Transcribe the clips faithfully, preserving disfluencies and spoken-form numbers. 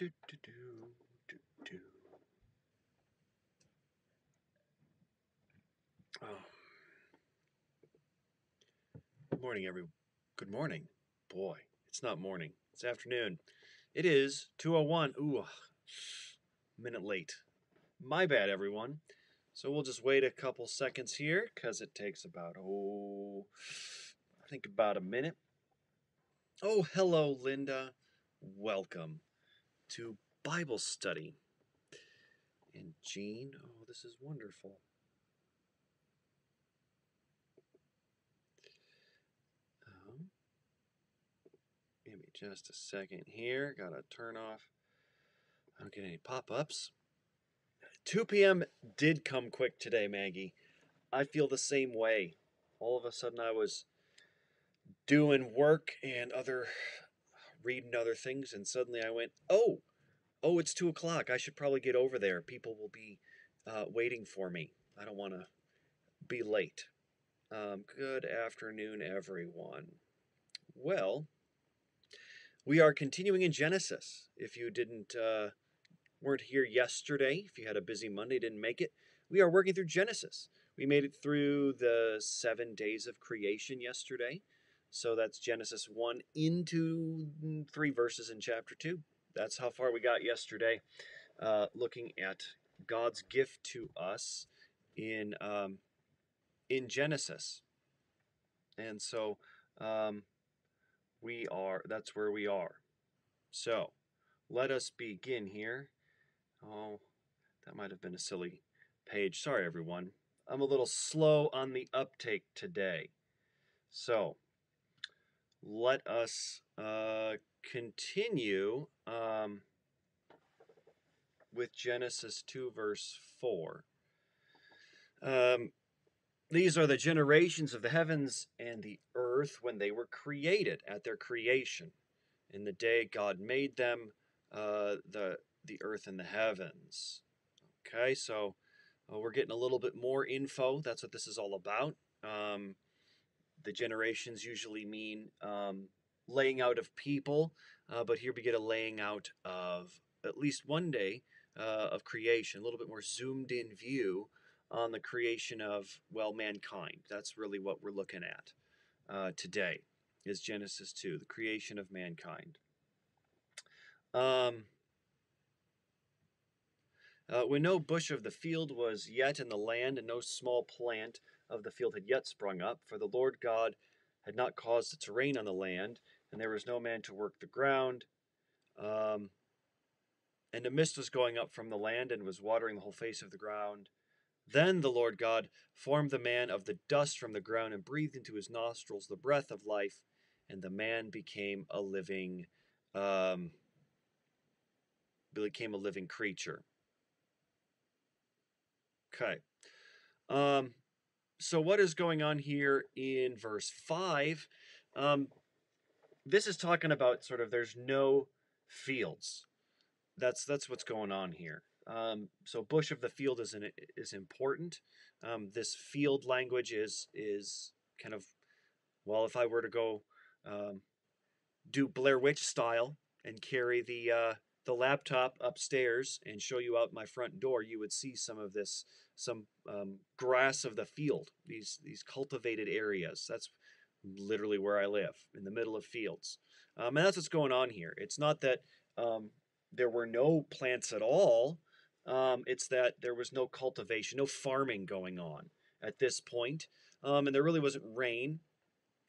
Do, do, do, do, do. Oh. Good morning, everyone. Good morning. Boy, it's not morning. It's afternoon. It is two oh one. Ooh, a minute late. My bad, everyone. So we'll just wait a couple seconds here because it takes about, oh, I think about a minute. Oh, hello, Linda. Welcome to Bible study. And Jean, oh, this is wonderful. Um, give me just a second here. Gotta turn off. I don't get any pop-ups. two p m did come quick today, Maggie. I feel the same way. All of a sudden I was doing work and other, reading other things, and suddenly I went, oh, oh, it's two o'clock. I should probably get over there. People will be uh, waiting for me. I don't want to be late. Um, good afternoon, everyone. Well, we are continuing in Genesis. If you didn't... Uh, weren't here yesterday, if you had a busy Monday, didn't make it, we are working through Genesis. We made it through the seven days of creation yesterday. So that's Genesis one into three verses in chapter two. That's how far we got yesterday, uh, looking at God's gift to us in, um, in Genesis. And so um, we are, that's where we are. So let us begin here. Oh, that might have been a silly page. Sorry, everyone. I'm a little slow on the uptake today. So let us uh, continue um, with Genesis two, verse four. Um, These are the generations of the heavens and the earth when they were created, at their creation. In the day God made them, uh, the the earth and the heavens. Okay, so uh, we're getting a little bit more info. That's what this is all about. Um, the generations usually mean um, laying out of people, uh, but here we get a laying out of at least one day uh, of creation, a little bit more zoomed in view on the creation of, well, mankind. That's really what we're looking at uh, today, is Genesis two, the creation of mankind. Um... Uh, when no bush of the field was yet in the land, and no small plant of the field had yet sprung up, for the Lord God had not caused it to rain on the land, and there was no man to work the ground. Um, and a mist was going up from the land, and was watering the whole face of the ground. Then the Lord God formed the man of the dust from the ground, and breathed into his nostrils the breath of life, and the man became a living, um, became a living creature. Okay, um, so what is going on here in verse five? Um, this is talking about sort of there's no fields. That's that's what's going on here. Um, so bush of the field is an, is important. Um, this field language is is kind of, well, if I were to go um, do Blair Witch style and carry the uh, the laptop upstairs and show you out my front door, you would see some of this, some um, grass of the field, these these cultivated areas. That's literally where I live, in the middle of fields. Um, and that's what's going on here. It's not that um, there were no plants at all. Um, it's that there was no cultivation, no farming going on at this point. Um, and there really wasn't rain,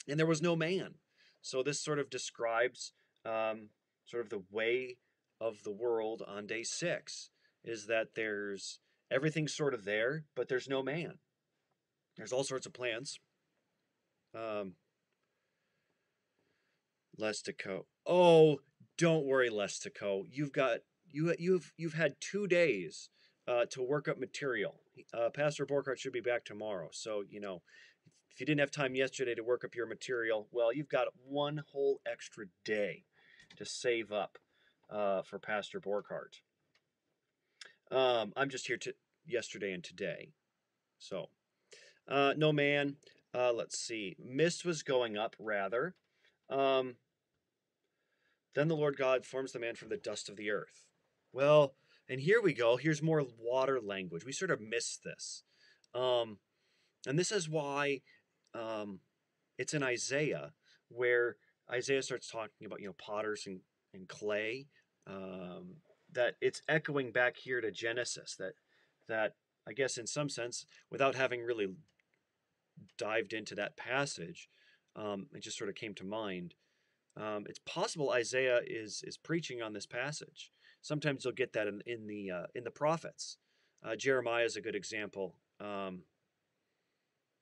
and there was no man. So this sort of describes um, sort of the way of the world on day six, is that there's everything's sort of there, but there's no man. There's all sorts of plants. Um, Lestico. Oh, don't worry, Lestico. You've got you you've you've had two days uh, to work up material. Uh, Pastor Borkart should be back tomorrow, so you know if you didn't have time yesterday to work up your material, well, you've got one whole extra day to save up. Uh, for Pastor Borkart. Um, I'm just here to yesterday and today. So, uh, no man, uh, let's see. Mist was going up, rather. Um, Then the Lord God forms the man from the dust of the earth. Well, and here we go. Here's more water language. We sort of miss this. Um, and this is why um, it's in Isaiah where Isaiah starts talking about, you know, potters and, and clay, um, that it's echoing back here to Genesis, that, that I guess in some sense, without having really dived into that passage, um, it just sort of came to mind. Um, it's possible Isaiah is is preaching on this passage. Sometimes you'll get that in, in the uh, in the prophets. Uh, Jeremiah is a good example. Um,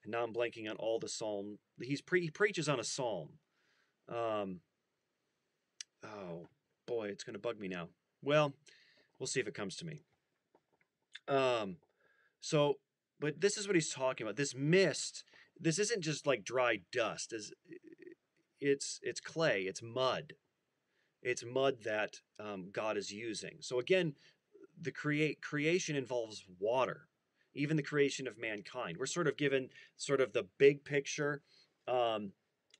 and now I'm blanking on all the psalm. He's pre he preaches on a psalm. Um, oh boy, it's going to bug me now. Well, we'll see if it comes to me. Um, so, but this is what he's talking about. This mist. This isn't just like dry dust. Is It's it's clay, it's mud. It's mud that um, God is using. So again, the create creation involves water, even the creation of mankind. We're sort of given sort of the big picture um,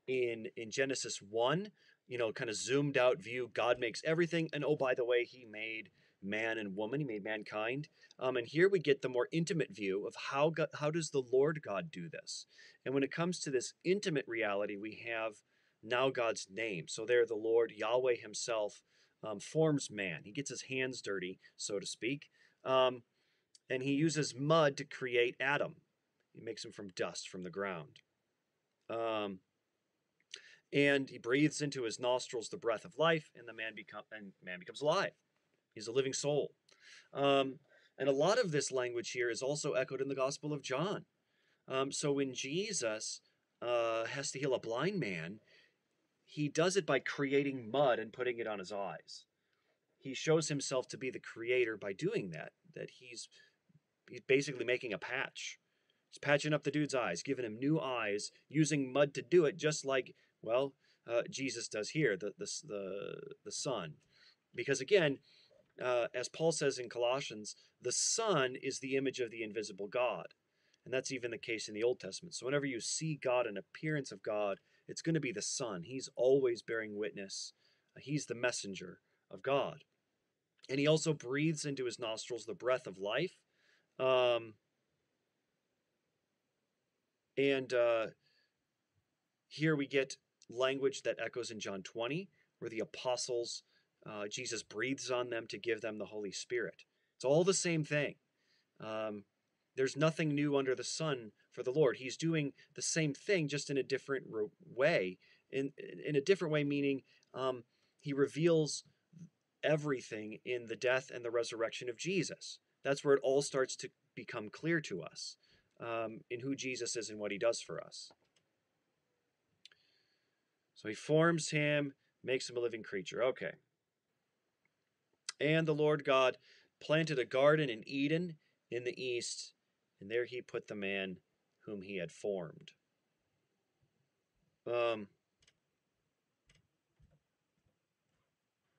in, in Genesis one, you know, kind of zoomed out view. God makes everything. And oh, by the way, he made man and woman. He made mankind. Um, and here we get the more intimate view of how God, how does the Lord God do this? And when it comes to this intimate reality, we have now God's name. So there the Lord, Yahweh himself, um, forms man. He gets his hands dirty, so to speak. Um, and he uses mud to create Adam. He makes him from dust, from the ground. Um, and he breathes into his nostrils the breath of life, and the man, become, and man becomes alive. He's a living soul. Um, and a lot of this language here is also echoed in the Gospel of John. Um, so when Jesus uh, has to heal a blind man, he does it by creating mud and putting it on his eyes. He shows himself to be the creator by doing that, that he's, he's basically making a patch. He's patching up the dude's eyes, giving him new eyes, using mud to do it, just like, well, uh, Jesus does here, the, the, the, the Son. Because again, uh, as Paul says in Colossians, the Son is the image of the invisible God. And that's even the case in the Old Testament. So whenever you see God, an appearance of God, it's going to be the Son. He's always bearing witness. He's the messenger of God. And he also breathes into his nostrils the breath of life. Um, and uh, here we get language that echoes in John twenty, where the apostles, uh, Jesus breathes on them to give them the Holy Spirit. It's all the same thing. Um, there's nothing new under the sun for the Lord. He's doing the same thing, just in a different way. In in a different way, meaning um, he reveals everything in the death and the resurrection of Jesus. That's where it all starts to become clear to us um, in who Jesus is and what he does for us. So he forms him, makes him a living creature. Okay. And the Lord God planted a garden in Eden in the east, and there he put the man whom he had formed. Um,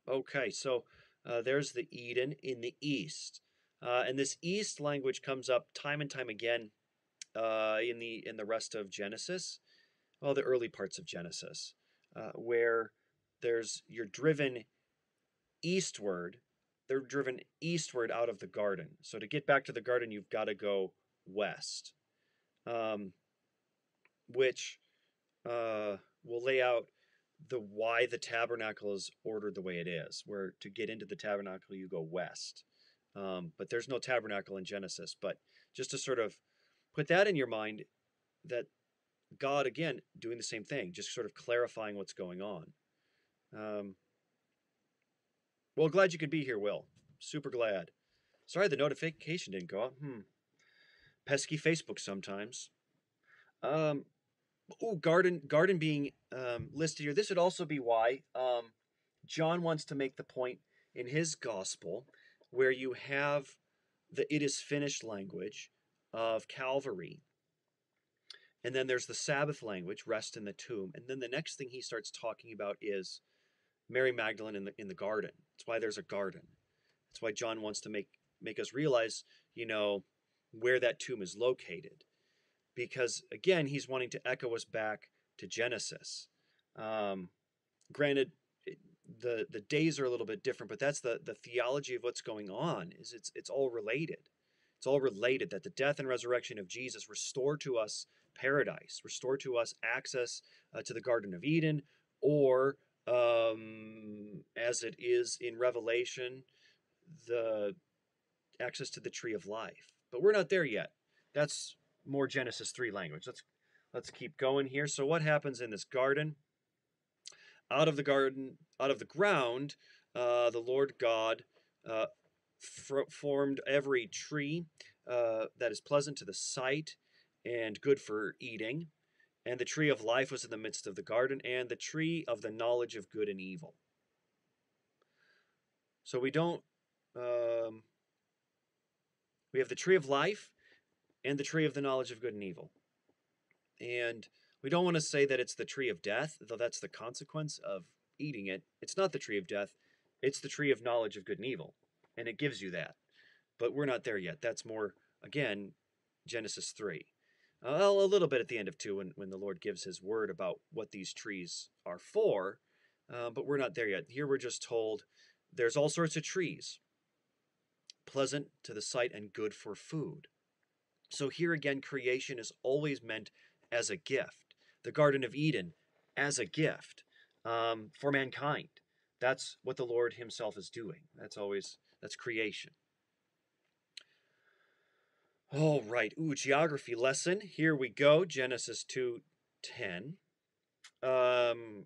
okay, so uh, there's the Eden in the east. Uh, and this east language comes up time and time again uh, in the in the rest of Genesis, well, the early parts of Genesis, uh, where there's you're driven eastward. They're driven eastward out of the garden. So to get back to the garden, you've got to go west. Um, which uh, will lay out the why the tabernacle is ordered the way it is, where to get into the tabernacle you go west. Um, but there's no tabernacle in Genesis. But just to sort of put that in your mind, that God, again, doing the same thing, just sort of clarifying what's going on. Um, well, glad you could be here, Will. Super glad. Sorry the notification didn't go out. Hmm. Pesky Facebook sometimes. Um, oh, garden garden being um, listed here. This would also be why um, John wants to make the point in his gospel where you have the it is finished language of Calvary. And then there's the Sabbath language, rest in the tomb. And then the next thing he starts talking about is Mary Magdalene in the, in the garden. That's why there's a garden. That's why John wants to make, make us realize, you know, where that tomb is located, because again he's wanting to echo us back to Genesis. Um, granted, the the days are a little bit different, but that's the the theology of what's going on. Is it's it's all related. It's all related. That the death and resurrection of Jesus restore to us paradise, restore to us access uh, to the Garden of Eden, or um, as it is in Revelation, the access to the tree of life. But we're not there yet. That's more Genesis three language. Let's let's keep going here. So what happens in this garden? Out of the garden, out of the ground, uh, the Lord God uh, f- formed every tree uh, that is pleasant to the sight and good for eating. And the tree of life was in the midst of the garden, and the tree of the knowledge of good and evil. So we don't, um, we have the tree of life and the tree of the knowledge of good and evil. And we don't want to say that it's the tree of death, though that's the consequence of eating it. It's not the tree of death. It's the tree of knowledge of good and evil, and it gives you that. But we're not there yet. That's more, again, Genesis three. Uh, well, a little bit at the end of two when, when the Lord gives his word about what these trees are for, uh, but we're not there yet. Here we're just told there's all sorts of trees, pleasant to the sight and good for food. So here again, creation is always meant as a gift. The Garden of Eden as a gift um, for mankind. That's what the Lord himself is doing. That's always, that's creation. All right. Ooh, geography lesson. Here we go. Genesis two ten. Um,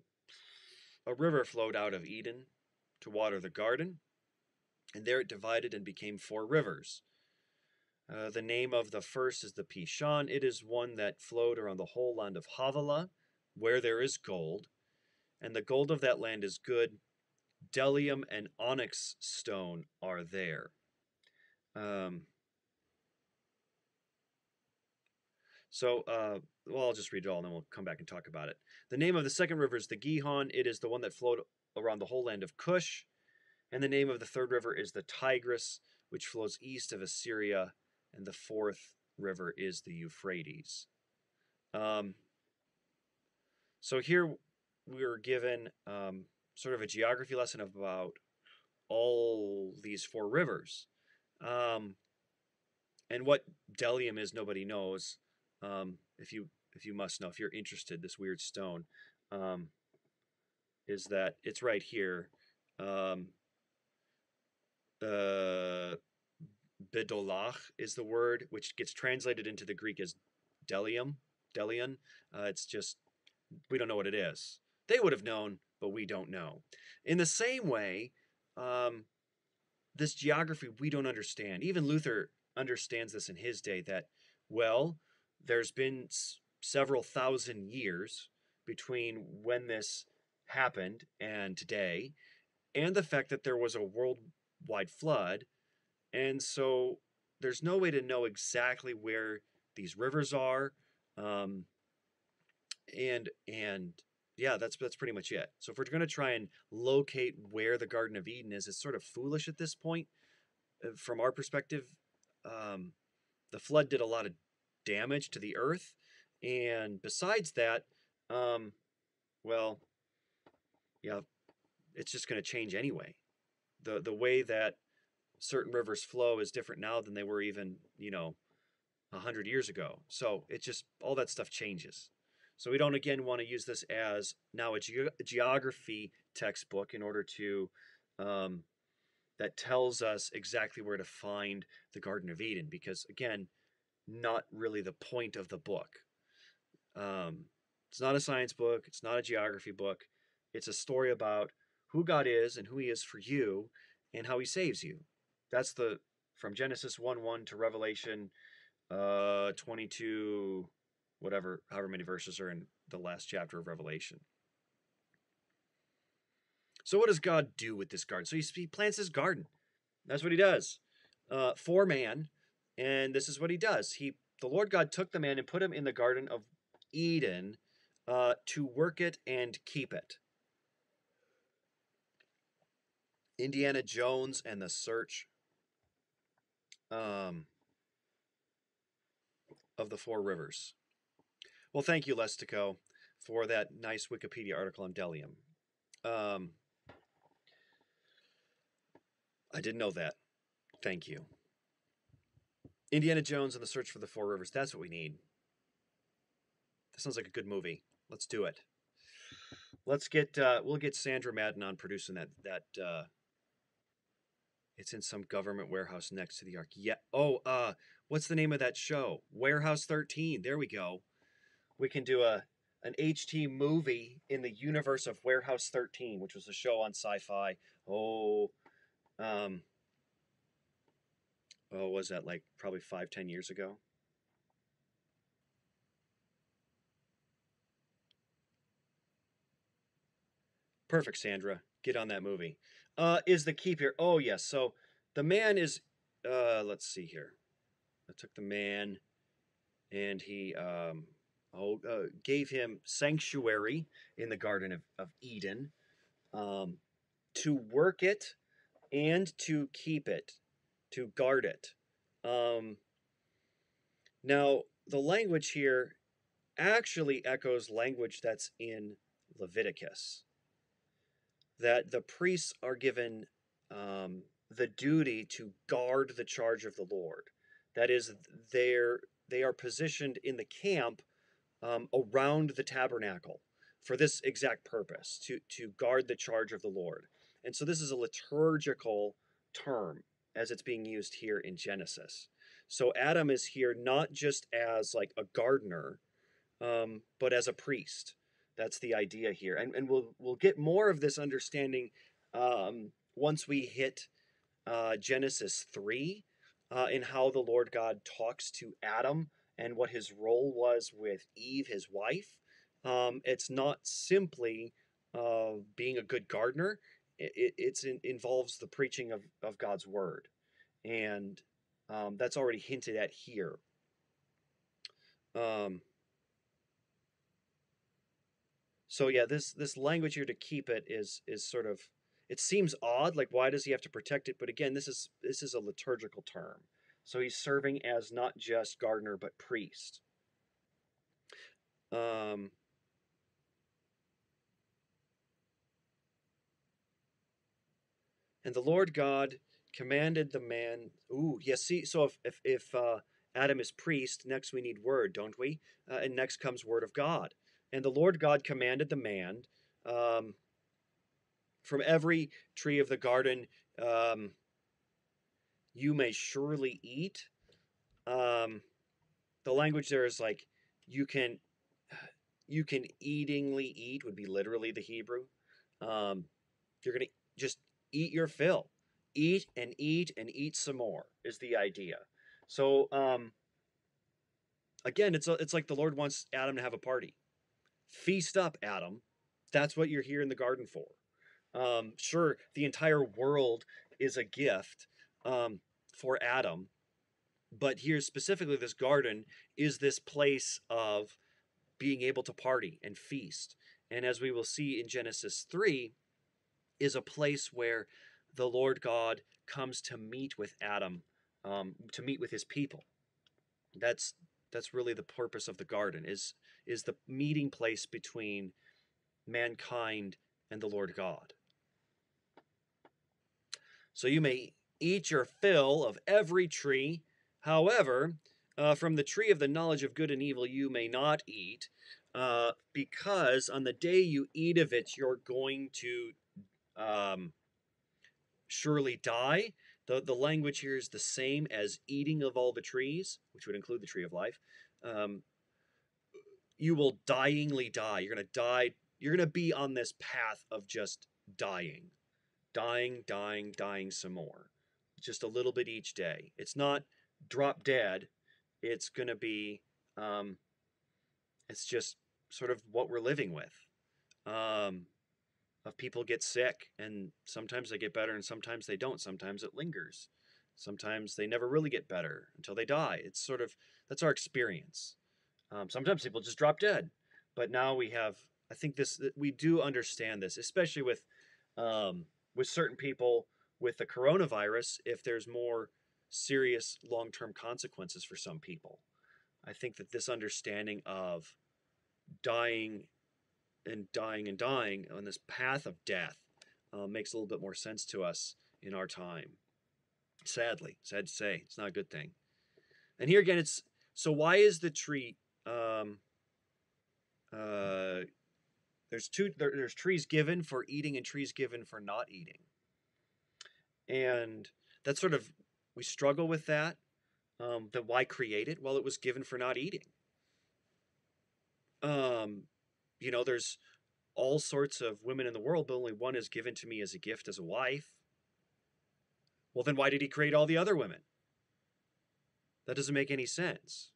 a river flowed out of Eden to water the garden, and there it divided and became four rivers. Uh, the name of the first is the Pishon. It is one that flowed around the whole land of Havilah, where there is gold. And the gold of that land is good. Delium and onyx stone are there. Um, so, uh, well, I'll just read it all, and then we'll come back and talk about it. The name of the second river is the Gihon. It is the one that flowed around the whole land of Cush. And the name of the third river is the Tigris, which flows east of Assyria. And the fourth river is the Euphrates. Um, so here we were given um, sort of a geography lesson about all these four rivers. Um, and what Delium is, nobody knows. Um, if you if you must know, if you're interested, this weird stone um, is that it's right here. Um, uh, Bidolach is the word, which gets translated into the Greek as Delium, Delion. Uh, it's just, we don't know what it is. They would have known, but we don't know. In the same way, um, this geography we don't understand. Even Luther understands this in his day, that, well, there's been s- several thousand years between when this happened and today, and the fact that there was a worldwide flood. And so there's no way to know exactly where these rivers are. Um, and, and yeah, that's, that's pretty much it. So if we're going to try and locate where the Garden of Eden is, it's sort of foolish at this point. From our perspective, um, the flood did a lot of damage to the earth. And besides that, um, well, yeah, it's just going to change anyway. The, the way that certain rivers flow is different now than they were even, you know, a hundred years ago. So it just, all that stuff changes. So we don't, again, want to use this as now a, ge- a geography textbook in order to, um, that tells us exactly where to find the Garden of Eden, because again, not really the point of the book. Um, it's not a science book. It's not a geography book. It's a story about who God is and who he is for you and how he saves you. That's the, from Genesis one one to Revelation uh, twenty-two, whatever, however many verses are in the last chapter of Revelation. So what does God do with this garden? So he, he plants his garden. That's what he does uh, for man. And this is what he does. He, the Lord God took the man and put him in the Garden of Eden uh, to work it and keep it. Indiana Jones and the Search um, of the Four Rivers. Well, thank you, Lestico, for that nice Wikipedia article on Delium. Um, I didn't know that. Thank you. Indiana Jones and the Search for the Four Rivers. That's what we need. That sounds like a good movie. Let's do it. Let's get, uh, we'll get Sandra Madden on producing that. That uh, it's in some government warehouse next to the Ark. Yeah. Oh, uh, what's the name of that show? Warehouse thirteen. There we go. We can do a an H T movie in the universe of Warehouse thirteen, which was a show on Sci-Fi. Oh, um, oh, was that like probably five, ten years ago? Perfect, Sandra. Get on that movie. Uh, is the keep here? Oh, yes. So the man is, uh, let's see here. I took the man and he um, oh, uh, gave him sanctuary in the Garden of, of Eden um, to work it and to keep it, to guard it. Um, now, the language here actually echoes language that's in Leviticus, that the priests are given um, the duty to guard the charge of the Lord. That is, they're, they are positioned in the camp um, around the tabernacle for this exact purpose, to, to guard the charge of the Lord. And so this is a liturgical term as it's being used here in Genesis. So Adam is here not just as like a gardener, um, but as a priest. That's the idea here. And, and we'll, we'll get more of this understanding um, once we hit uh, Genesis three uh, in how the Lord God talks to Adam and what his role was with Eve, his wife. Um, it's not simply uh, being a good gardener. It it's in, involves the preaching of, of God's word. And um, that's already hinted at here. Um So yeah, this this language here to keep it is is sort of, it seems odd, like why does he have to protect it? But again, this is this is a liturgical term. So he's serving as not just gardener but priest. Um, and the Lord God commanded the man. Ooh, yes. Yeah, see, so if if, if uh, Adam is priest, next we need word, don't we? Uh, and next comes word of God. And the Lord God commanded the man, um, from every tree of the garden um, you may surely eat. Um, the language there is like, you can, you can eatingly eat, would be literally the Hebrew. Um, you're going to just eat your fill. Eat and eat and eat some more is the idea. So, um, again, it's, a, it's like the Lord wants Adam to have a party. Feast up, Adam. That's what you're here in the garden for. Um, sure, the entire world is a gift um, for Adam, but here specifically this garden is this place of being able to party and feast. And as we will see in Genesis three, is a place where the Lord God comes to meet with Adam, um, to meet with his people. That's That's really the purpose of the garden, is, is the meeting place between mankind and the Lord God. So you may eat your fill of every tree. However, uh, from the tree of the knowledge of good and evil you may not eat, uh, because on the day you eat of it, you're going to um, surely die. The, the language here is the same as eating of all the trees, which would include the tree of life. Um, you will dyingly die. You're going to die. You're going to be on this path of just dying, dying, dying, dying some more, just a little bit each day. It's not drop dead. It's going to be, um, it's just sort of what we're living with. Um, Of people get sick, and sometimes they get better and sometimes they don't. Sometimes it lingers. Sometimes they never really get better until they die. It's sort of, that's our experience. Um, sometimes people just drop dead. But now we have, I think this, we do understand this, especially with, um, with certain people with the coronavirus, if there's more serious long-term consequences for some people. I think that this understanding of dying and dying and dying on this path of death uh, makes a little bit more sense to us in our time. Sadly, sad to say, it's not a good thing. And here again, it's, so why is the tree, um, uh, there's two, there, there's trees given for eating and trees given for not eating. And that's sort of, we struggle with that. Um, then why create it? Well, it was given for not eating. Um, you know, there's all sorts of women in the world, but only one is given to me as a gift, as a wife. Well, then why did he create all the other women? That doesn't make any sense.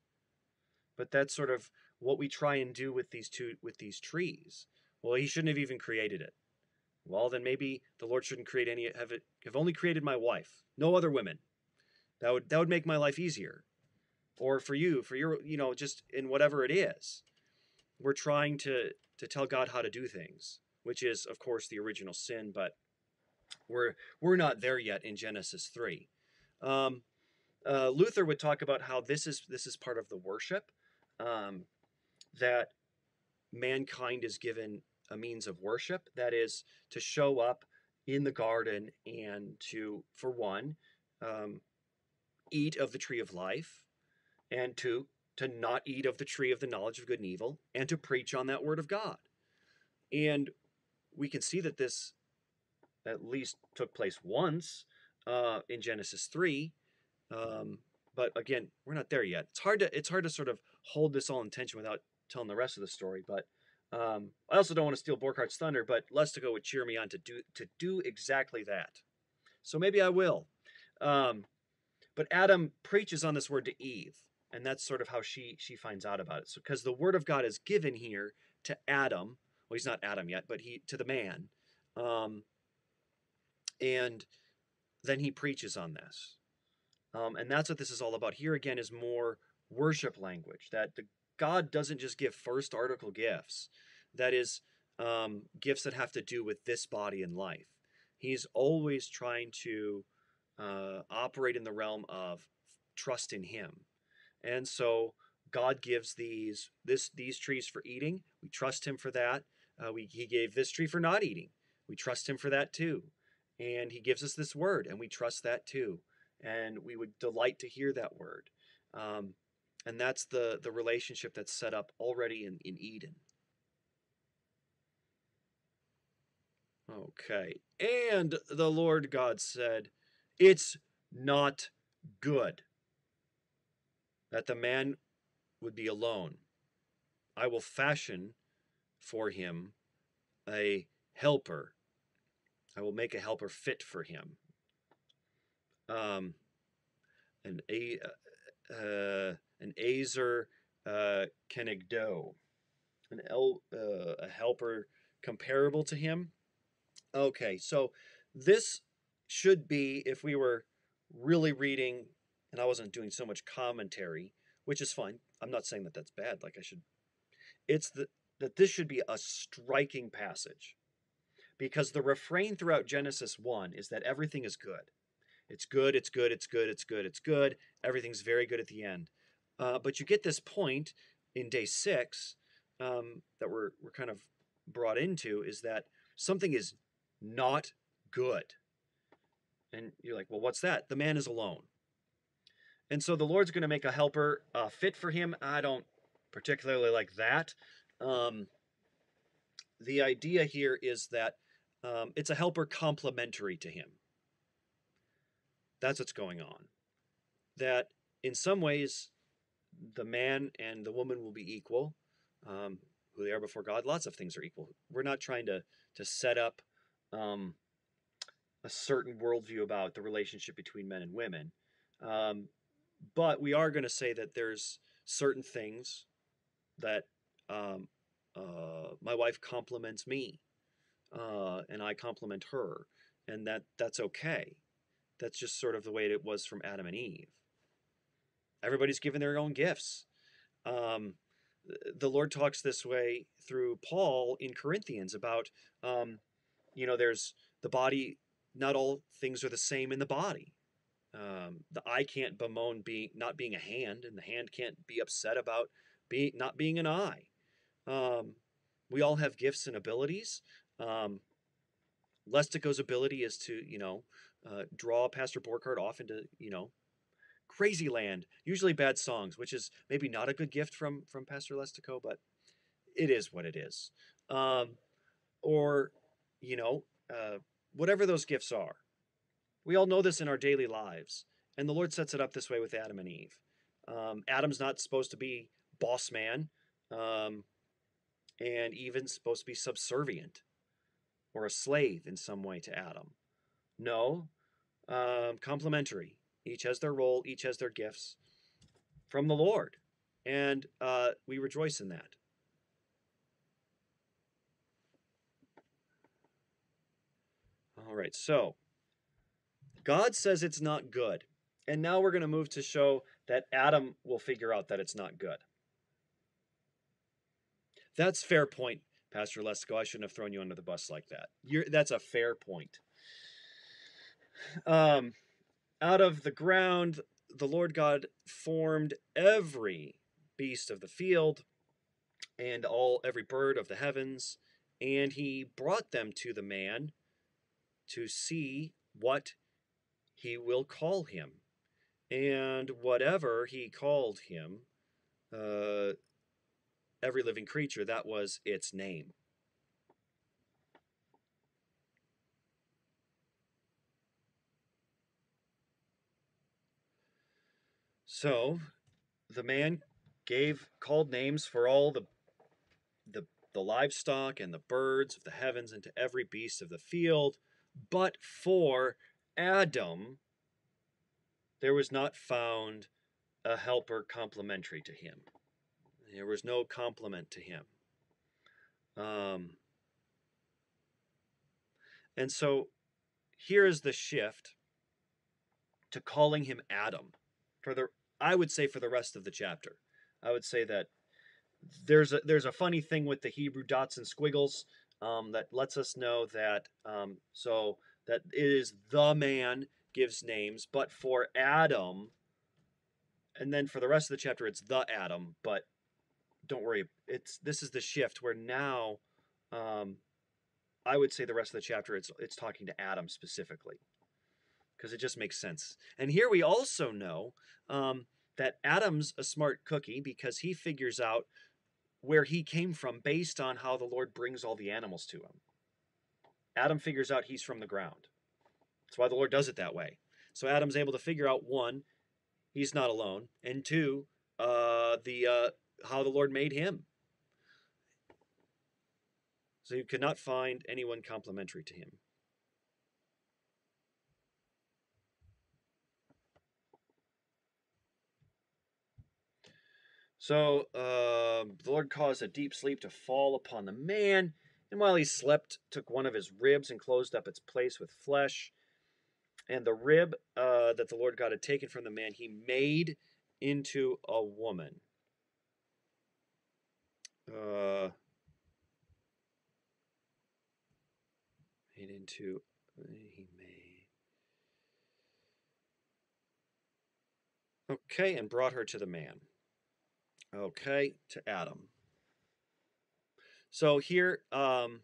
But that's sort of what we try and do with these two, with these trees. Well, he shouldn't have even created it. Well, then maybe the Lord shouldn't create any, have it, have only created my wife, no other women. That would, that would make my life easier. Or for you, for your, you know, just in whatever it is. We're trying to, to tell God how to do things, which is, of course, the original sin, but we're, we're not there yet in Genesis three. Um, uh, Luther would talk about how this is, this is part of the worship, um, that mankind is given a means of worship, that is to show up in the garden and to, for one, um, eat of the tree of life, and to to not eat of the tree of the knowledge of good and evil, and to preach on that word of God. And we can see that this at least took place once uh, in Genesis three. Um, but again, we're not there yet. It's hard to, it's hard to sort of hold this all in tension without telling the rest of the story. But um, I also don't want to steal Borchardt's thunder, but Lestigo would cheer me on to do, to do exactly that. So maybe I will. Um, But Adam preaches on this word to Eve, and that's sort of how she she finds out about it. So because the word of God is given here to Adam, well, he's not Adam yet, but he to the man, um, and then he preaches on this, um, and that's what this is all about. Here again is more worship language, that the, God doesn't just give first article gifts, that is um, gifts that have to do with this body and life. He's always trying to Uh, operate in the realm of trust in him. And so God gives these this these trees for eating. We trust him for that. Uh, we, he gave this tree for not eating. We trust him for that too. And he gives us this word, and we trust that too. And we would delight to hear that word. Um, and that's the, the relationship that's set up already in, in Eden. Okay. And the Lord God said, "It's not good that the man would be alone. I will fashion for him a helper. I will make a helper fit for him." Um, an a uh, an azer uh, kenegdo, an el uh, a helper comparable to him. Okay, so this should be, if we were really reading, and I wasn't doing so much commentary, which is fine. I'm not saying that that's bad. Like I should, it's the, that this should be a striking passage, because the refrain throughout Genesis one is that everything is good. It's good. It's good. It's good. It's good. It's good. Everything's very good at the end. Uh, but you get this point in day six um, that we're we're kind of brought into, is that something is not good. And you're like, well, what's that? The man is alone. And so the Lord's going to make a helper uh, fit for him. I don't particularly like that. Um, the idea here is that um, it's a helper complementary to him. That's what's going on. That in some ways, the man and the woman will be equal, um, who they are before God. Lots of things are equal. We're not trying to, to set up Um, a certain worldview about the relationship between men and women. Um, but we are going to say that there's certain things that um, uh, my wife compliments me uh, and I compliment her, and that that's okay. That's just sort of the way it was from Adam and Eve. Everybody's given their own gifts. Um, the Lord talks this way through Paul in Corinthians about, um, you know, there's the body. Not all things are the same in the body. Um, the eye can't bemoan being not being a hand, and the hand can't be upset about being not being an eye. Um, we all have gifts and abilities. Um, Lestigo's ability is to, you know, uh, draw Pastor Borchardt off into, you know, crazy land, usually bad songs, which is maybe not a good gift from from Pastor Lestico, but it is what it is. Um, or, you know, uh, whatever those gifts are. We all know this in our daily lives, and the Lord sets it up this way with Adam and Eve. Um, Adam's not supposed to be boss man, um, and Eve's supposed to be subservient or a slave in some way to Adam. No, um, complementary. Each has their role, each has their gifts from the Lord, and uh, we rejoice in that. All right, so God says it's not good. And now we're going to move to show that Adam will figure out that it's not good. That's fair point, Pastor Lestico. I shouldn't have thrown you under the bus like that. You're, that's a fair point. Um, out of the ground, the Lord God formed every beast of the field and all every bird of the heavens, and he brought them to the man to see what he will call him. And whatever he called him, uh, every living creature, that was its name. So the man gave called names for all the, the, the livestock and the birds of the heavens and to every beast of the field, but for Adam, there was not found a helper complementary to him. There was no complement to him. Um, and so here is the shift to calling him Adam. For the, I would say for the rest of the chapter, I would say that there's a, there's a funny thing with the Hebrew dots and squiggles um, that lets us know that, um, so that it is the man gives names, but for Adam, and then for the rest of the chapter, it's the Adam, but don't worry, it's this is the shift where now, um, I would say the rest of the chapter, it's, it's talking to Adam specifically, because it just makes sense. And here we also know um, that Adam's a smart cookie, because he figures out where he came from based on how the Lord brings all the animals to him. Adam figures out he's from the ground. That's why the Lord does it that way. So Adam's able to figure out, one, he's not alone, and two, uh, the uh, how the Lord made him. So you could not find anyone complementary to him. So uh, the Lord caused a deep sleep to fall upon the man, and while he slept, took one of his ribs and closed up its place with flesh. And the rib uh, that the Lord God had taken from the man, he made into a woman. Uh, made into, he made. Okay, and brought her to the man. Okay, to Adam. So here um,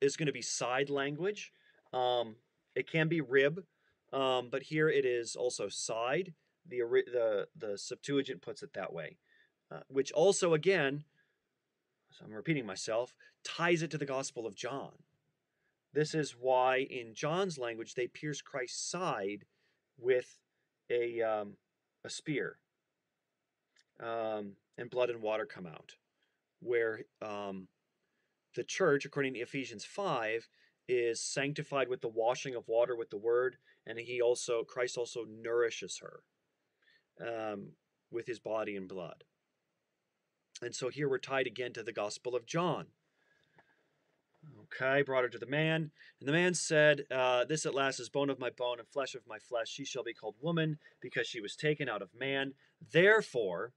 is going to be side language. Um, it can be rib. Um, but here it is also side. The, the, the Septuagint puts it that way, uh, which also, again, so I'm repeating myself, ties it to the Gospel of John. This is why in John's language they pierce Christ's side with a, um, a spear, um, and blood and water come out, where um, the church, according to Ephesians five, is sanctified with the washing of water with the word, and he also, Christ also nourishes her um, with his body and blood. And so here we're tied again to the Gospel of John. Okay, brought her to the man, and the man said, uh, this at last is bone of my bone and flesh of my flesh. She shall be called woman, because she was taken out of man. Therefore,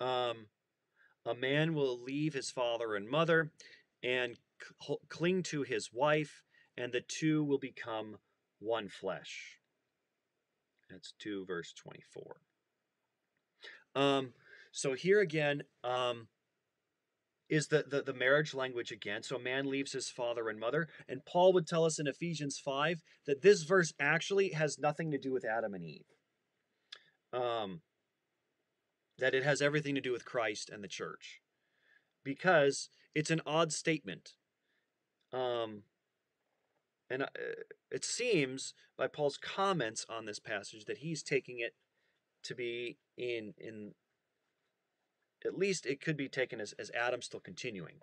um, a man will leave his father and mother and cling to his wife, and the two will become one flesh. That's two verse twenty-four. Um, so here again, um, is the, the, the marriage language again. So a man leaves his father and mother. And Paul would tell us in Ephesians five that this verse actually has nothing to do with Adam and Eve. Um, that it has everything to do with Christ and the church. Because it's an odd statement. Um, and it seems by Paul's comments on this passage that he's taking it to be in... in at least it could be taken as, as Adam still continuing.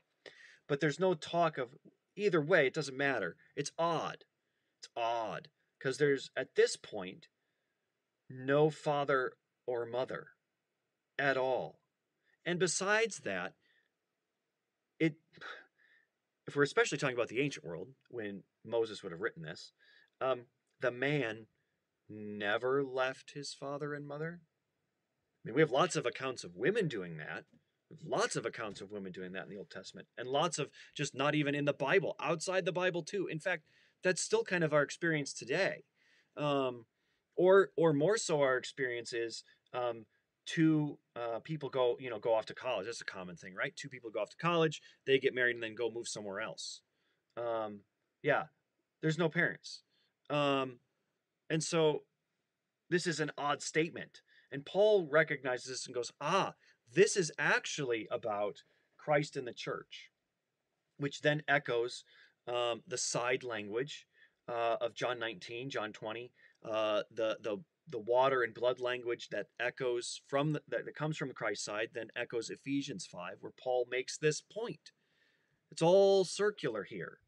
But there's no talk of either way. It doesn't matter. It's odd. It's odd. Because there's, at this point, no father or mother at all. And besides that, it, if we're especially talking about the ancient world, when Moses would have written this, um, the man never left his father and mother. I mean, we have lots of accounts of women doing that. Lots of accounts of women doing that in the Old Testament. And lots of just not even in the Bible, outside the Bible too. In fact, that's still kind of our experience today. Um, or or more so our experience is um, two uh, people go, you know, go off to college. That's a common thing, right? Two people go off to college, they get married and then go move somewhere else. Um, yeah, there's no parents. Um, and so this is an odd statement. And Paul recognizes this and goes, ah, this is actually about Christ and the church, which then echoes um, the side language uh, of John nineteen, John twenty, uh, the the the water and blood language that echoes from the, that comes from Christ's side, then echoes Ephesians five, where Paul makes this point. It's all circular here,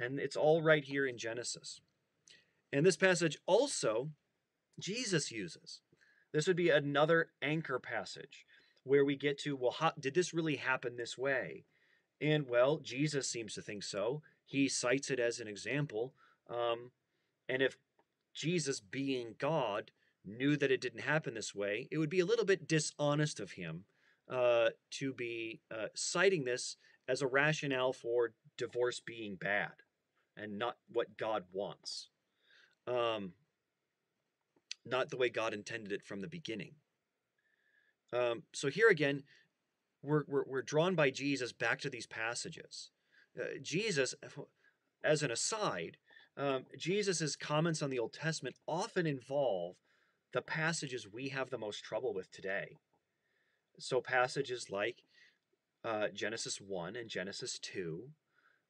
and it's all right here in Genesis. And this passage also Jesus uses. This would be another anchor passage where we get to, well, how, did this really happen this way? And, well, Jesus seems to think so. He cites it as an example. Um, and if Jesus, being God, knew that it didn't happen this way, it would be a little bit dishonest of him uh, to be uh, citing this as a rationale for divorce being bad and not what God wants. Um Not the way God intended it from the beginning. Um, so here again, we're, we're, we're drawn by Jesus back to these passages. Uh, Jesus, as an aside, um, Jesus' comments on the Old Testament often involve the passages we have the most trouble with today. So passages like uh, Genesis one and Genesis two,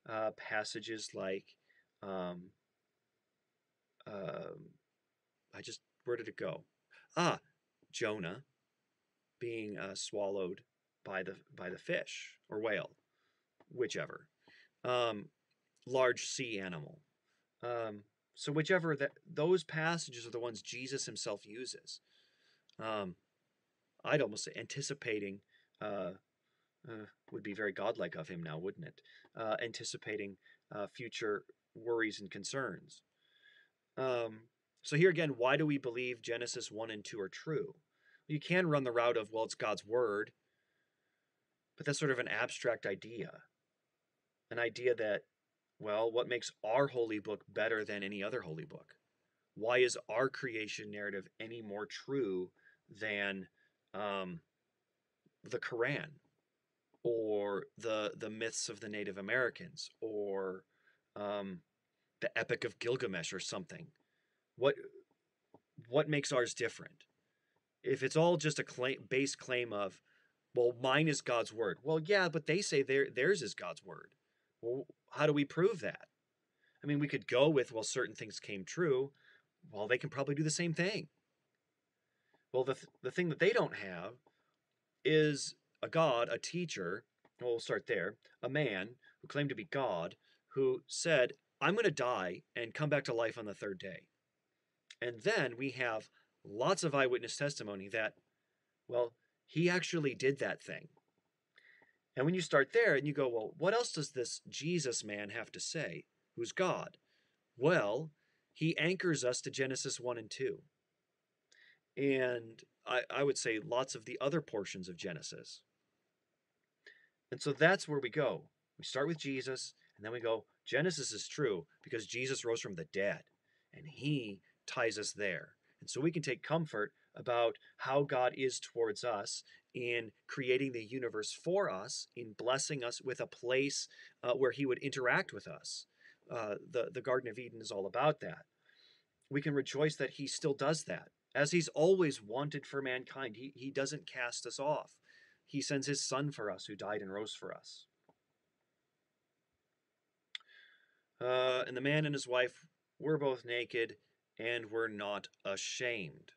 uh, passages like, um, uh, I just... Where did it go? Ah, Jonah being uh, swallowed by the by the fish or whale, whichever. Um, large sea animal. Um, so whichever, that those passages are the ones Jesus himself uses. Um, I'd almost say anticipating uh, uh, would be very godlike of him now, wouldn't it? Uh, anticipating uh, future worries and concerns. Um So here again, why do we believe Genesis one and two are true? You can run the route of, well, it's God's word, but that's sort of an abstract idea. An idea that, well, what makes our holy book better than any other holy book? Why is our creation narrative any more true than um, the Quran or the, the myths of the Native Americans or um, the Epic of Gilgamesh or something? What what makes ours different? If it's all just a claim, base claim of, well, mine is God's word. Well, yeah, but they say their, theirs is God's word. Well, how do we prove that? I mean, we could go with, well, certain things came true. Well, they can probably do the same thing. Well, the, th the thing that they don't have is a God, a teacher, well, we'll start there, a man who claimed to be God, who said, I'm going to die and come back to life on the third day. And then we have lots of eyewitness testimony that, well, he actually did that thing. And when you start there and you go, well, what else does this Jesus man have to say, who's God? Well, he anchors us to Genesis one and two. And I, I would say lots of the other portions of Genesis. And so that's where we go. We start with Jesus, and then we go, Genesis is true because Jesus rose from the dead, and he ties us there. And so we can take comfort about how God is towards us in creating the universe for us, in blessing us with a place uh, where he would interact with us. Uh, the, the Garden of Eden is all about that. We can rejoice that he still does that, as he's always wanted for mankind. He, he doesn't cast us off. He sends his son for us, who died and rose for us. Uh, and the man and his wife were both naked and were not ashamed.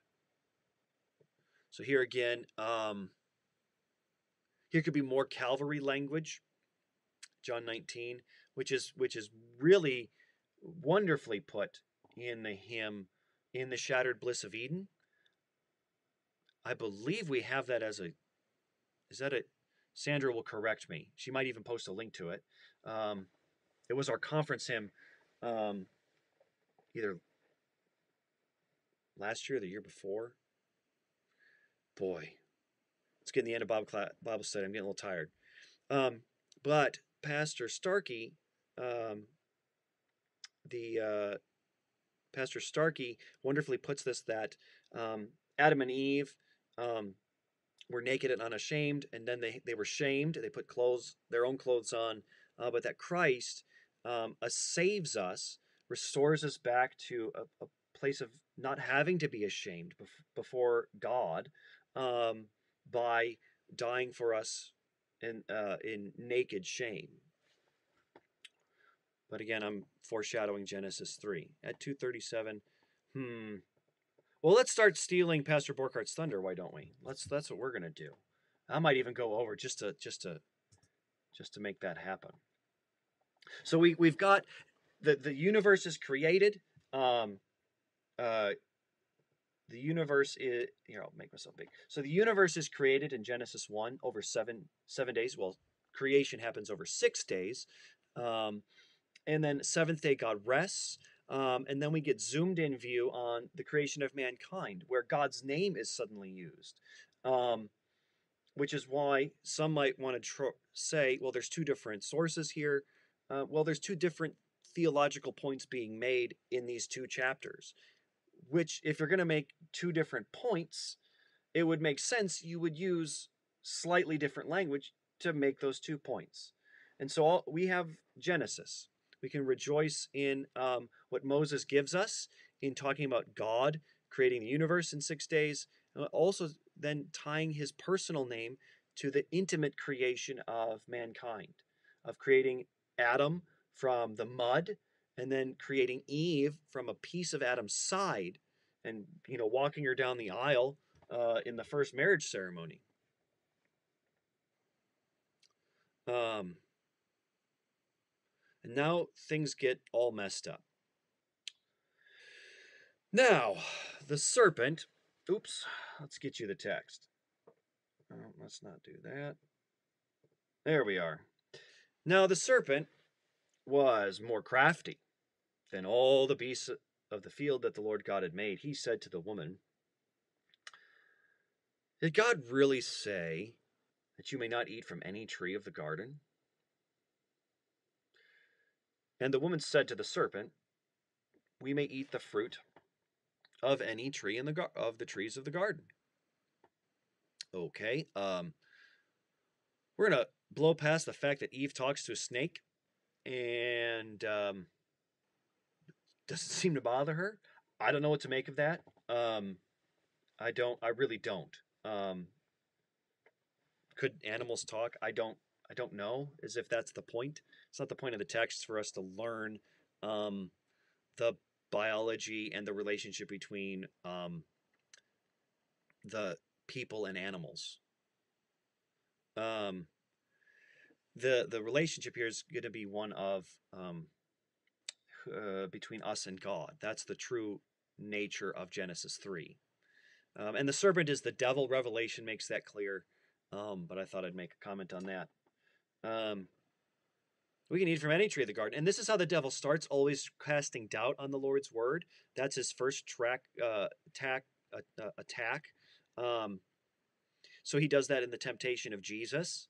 So here again, um, here could be more Calvary language, John nineteen, which is which is really wonderfully put in the hymn, In the Shattered Bliss of Eden. I believe we have that as a, is that it? Sandra will correct me. She might even post a link to it. Um, it was our conference hymn, um, either last year or the year before. Boy, it's getting the end of Bible, class, Bible study. I'm getting a little tired. Um, but Pastor Starkey, um, the uh, Pastor Starkey wonderfully puts this, that um, Adam and Eve um, were naked and unashamed, and then they they were shamed. They put clothes, their own clothes on, uh, but that Christ um, uh, saves us, restores us back to a, a place of not having to be ashamed before God. Um, by dying for us in, uh, in naked shame. But again, I'm foreshadowing Genesis three. At two thirty-seven, hmm. Well, let's start stealing Pastor Borchardt's thunder, why don't we? Let's, that's what we're going to do. I might even go over just to, just to, just to make that happen. So we, we've got, the, the universe is created, um, uh, The universe is, here, I'll make myself big. So the universe is created in Genesis one over seven, seven days. Well, creation happens over six days. Um, and then seventh day, God rests. Um, and then we get zoomed in view on the creation of mankind, where God's name is suddenly used. Um, which is why some might want to tr say, well, there's two different sources here. Uh, well, there's two different theological points being made in these two chapters. Which, if you're going to make two different points, it would make sense you would use slightly different language to make those two points. And so all, we have Genesis. We can rejoice in um, what Moses gives us in talking about God creating the universe in six days, and also then tying his personal name to the intimate creation of mankind, of creating Adam from the mud, and then creating Eve from a piece of Adam's side, and, you know, walking her down the aisle uh, in the first marriage ceremony. Um, and now things get all messed up. Now, the serpent, oops, let's get you the text. Oh, let's not do that. There we are. Now, the serpent was more crafty than all the beasts of the field that the Lord God had made. He said to the woman, "Did God really say that you may not eat from any tree of the garden?" And the woman said to the serpent, "We may eat the fruit of any tree in the gar of the trees of the garden." Okay, um, we're gonna blow past the fact that Eve talks to a snake, and um, doesn't seem to bother her. I don't know what to make of that. Um, I don't. I really don't. Um, could animals talk? I don't. I don't know. As if that's the point. It's not the point of the text for us to learn um, the biology and the relationship between um, the people and animals. Um, The, the relationship here is going to be one of um, uh, between us and God. That's the true nature of Genesis three. Um, and the serpent is the devil. Revelation makes that clear, um, but I thought I'd make a comment on that. Um, we can eat from any tree of the garden. And this is how the devil starts, always casting doubt on the Lord's word. That's his first track, uh, attack. Uh, uh, attack. Um, so he does that in the temptation of Jesus.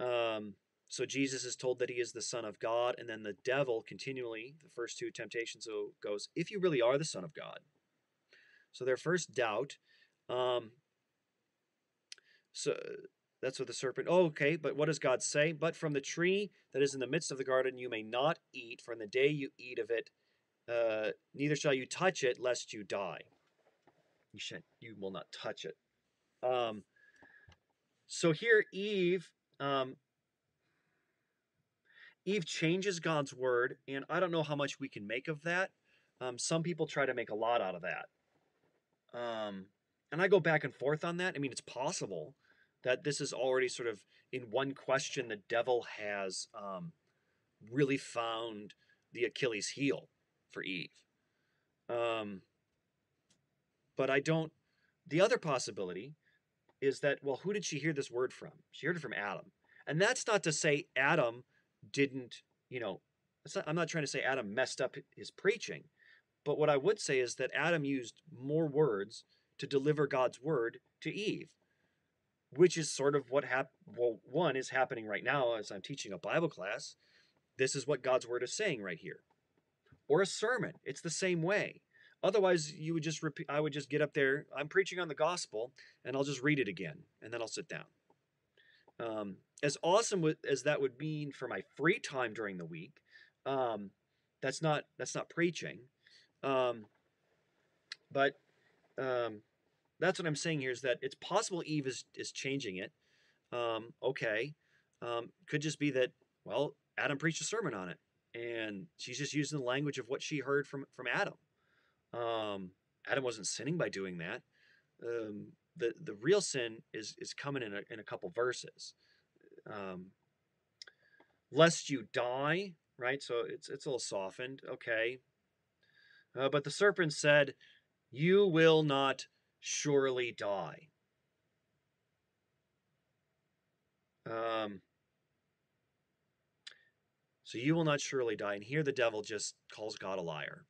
Um, so Jesus is told that he is the Son of God, and then the devil continually, the first two temptations, so goes, if you really are the Son of God. So their first doubt, um, So that's what the serpent, oh, okay, but what does God say? But from the tree that is in the midst of the garden you may not eat, from the day you eat of it, uh, neither shall you touch it, lest you die. You should, you will not touch it. Um, so here Eve, um, Eve changes God's word, and I don't know how much we can make of that. Um, some people try to make a lot out of that. Um, and I go back and forth on that. I mean, it's possible that this is already sort of in one question the devil has um, really found the Achilles heel for Eve. Um, but I don't, the other possibility is that, well, who did she hear this word from? She heard it from Adam. And that's not to say Adam didn't, you know, it's not, I'm not trying to say Adam messed up his preaching. But what I would say is that Adam used more words to deliver God's word to Eve, which is sort of what hap- well, one is happening right now as I'm teaching a Bible class. This is what God's word is saying right here. Or a sermon. It's the same way. Otherwise, you would just repeat, I would just get up there, I'm preaching on the gospel, and I'll just read it again, and then I'll sit down. Um, as awesome as that would mean for my free time during the week, um, that's not that's not preaching. Um, but um, that's what I'm saying here is that it's possible Eve is, is changing it. Um, okay. Um, could just be that, well, Adam preached a sermon on it, and she's just using the language of what she heard from, from Adam. Um, Adam wasn't sinning by doing that. Um, the, the real sin is, is coming in a, in a couple verses. Um, lest you die, right? So it's, it's a little softened. Okay. Uh, but the serpent said, you will not surely die. Um, so you will not surely die. And here the devil just calls God a liar.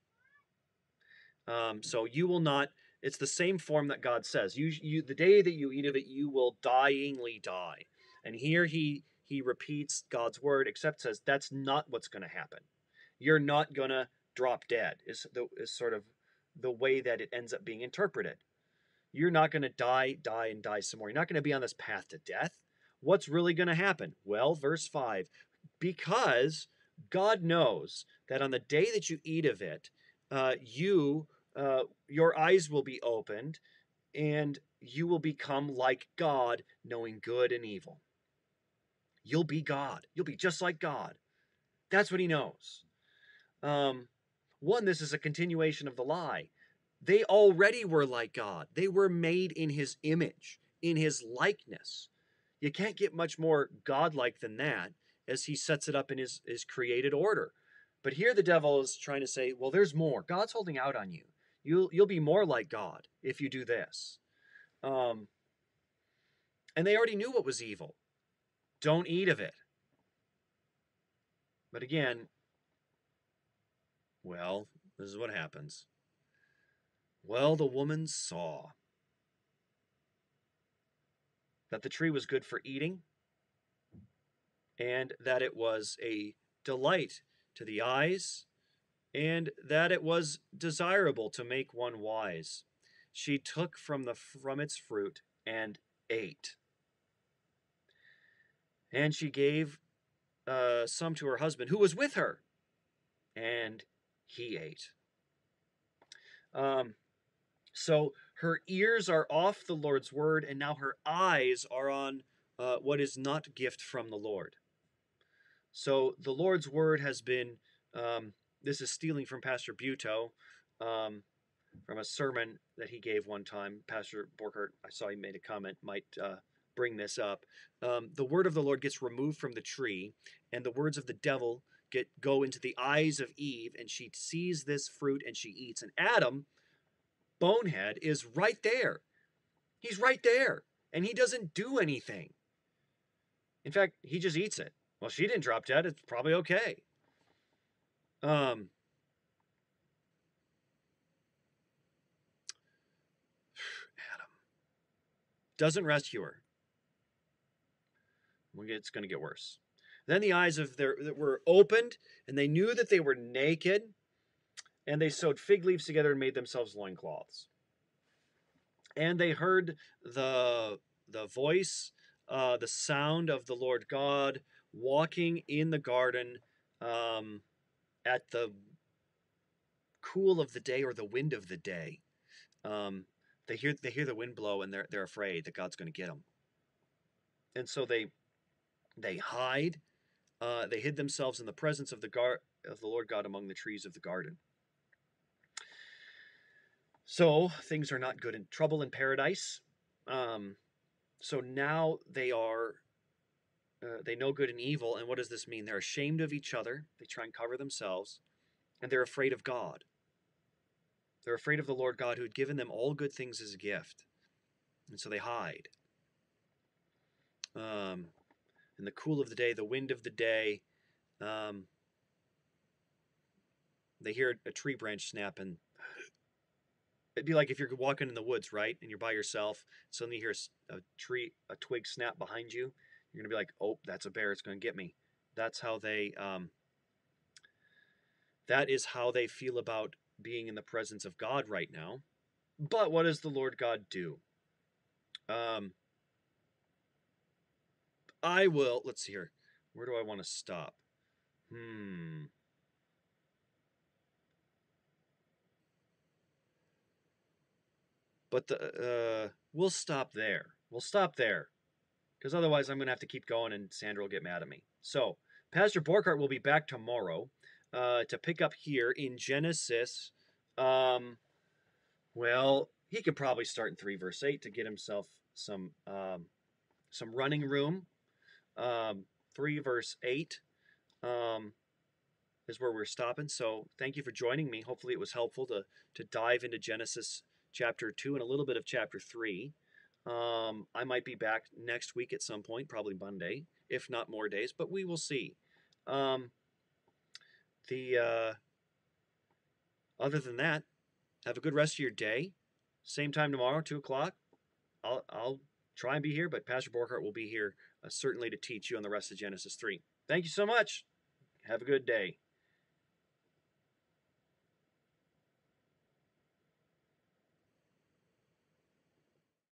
Um, so you will not, it's the same form that God says. You, you, the day that you eat of it, you will dyingly die. And here he, he repeats God's word, except says, that's not what's going to happen. You're not going to drop dead is, the, is sort of the way that it ends up being interpreted. You're not going to die, die, and die some more. You're not going to be on this path to death. What's really going to happen? Well, verse five, because God knows that on the day that you eat of it, Uh, you, uh, your eyes will be opened, and you will become like God, knowing good and evil. You'll be God. You'll be just like God. That's what he knows. Um, one, this is a continuation of the lie. They already were like God. They were made in his image, in his likeness. You can't get much more God-like than that as he sets it up in his, his created order. But here the devil is trying to say, well, there's more. God's holding out on you. You'll, you'll be more like God if you do this. Um, and they already knew what was evil. Don't eat of it. But again, well, this is what happens. Well, the woman saw that the tree was good for eating and that it was a delight to the eyes, and that it was desirable to make one wise. She took from the from its fruit and ate. And she gave uh, some to her husband, who was with her, and he ate. Um, so her ears are off the Lord's word, and now her eyes are on uh, what is not gift from the Lord. So the Lord's word has been, um, this is stealing from Pastor Butow, um, from a sermon that he gave one time. Pastor Borkert, I saw he made a comment, might uh, bring this up. Um, the word of the Lord gets removed from the tree, and the words of the devil get go into the eyes of Eve, and she sees this fruit and she eats. And Adam, bonehead, is right there. He's right there, and he doesn't do anything. In fact, he just eats it. Well, she didn't drop dead. It's probably okay. Um, Adam doesn't rescue her. It's going to get worse. Then the eyes of their that were opened, and they knew that they were naked, and they sewed fig leaves together and made themselves loincloths. And they heard the the voice, uh, the sound of the Lord God walking in the garden um, at the cool of the day or the wind of the day. Um, they hear they hear the wind blow, and they're they're afraid that God's going to get them, and so they they hide. Uh, they hid themselves in the presence of the gar of the Lord God among the trees of the garden. So things are not good in trouble in paradise. Um, so now they are, uh, they know good and evil. And what does this mean? They're ashamed of each other. They try and cover themselves, and they're afraid of God. They're afraid of the Lord God who had given them all good things as a gift. And so they hide. Um, in the cool of the day, the wind of the day, um, they hear a tree branch snap, and it'd be like if you're walking in the woods, right? And you're by yourself. Suddenly you hear a tree, a twig snap behind you. You're going to be like, oh, that's a bear. It's going to get me. That's how they, um, that is how they feel about being in the presence of God right now. But what does the Lord God do? Um, I will, let's see here. Where do I want to stop? Hmm. But the, uh, we'll stop there. We'll stop there. Because otherwise I'm going to have to keep going and Sandra will get mad at me. So, Pastor Borkart will be back tomorrow uh, to pick up here in Genesis. Um, well, he could probably start in three verse eight to get himself some, um, some running room. Um, three verse eight um, is where we're stopping. So, thank you for joining me. Hopefully it was helpful to, to dive into Genesis chapter two and a little bit of chapter three. Um, I might be back next week at some point, probably Monday, if not more days, but we will see. Um, the uh, other than that, have a good rest of your day. Same time tomorrow, two o'clock. I'll, I'll try and be here, but Pastor Borkart will be here uh, certainly to teach you on the rest of Genesis three. Thank you so much. Have a good day.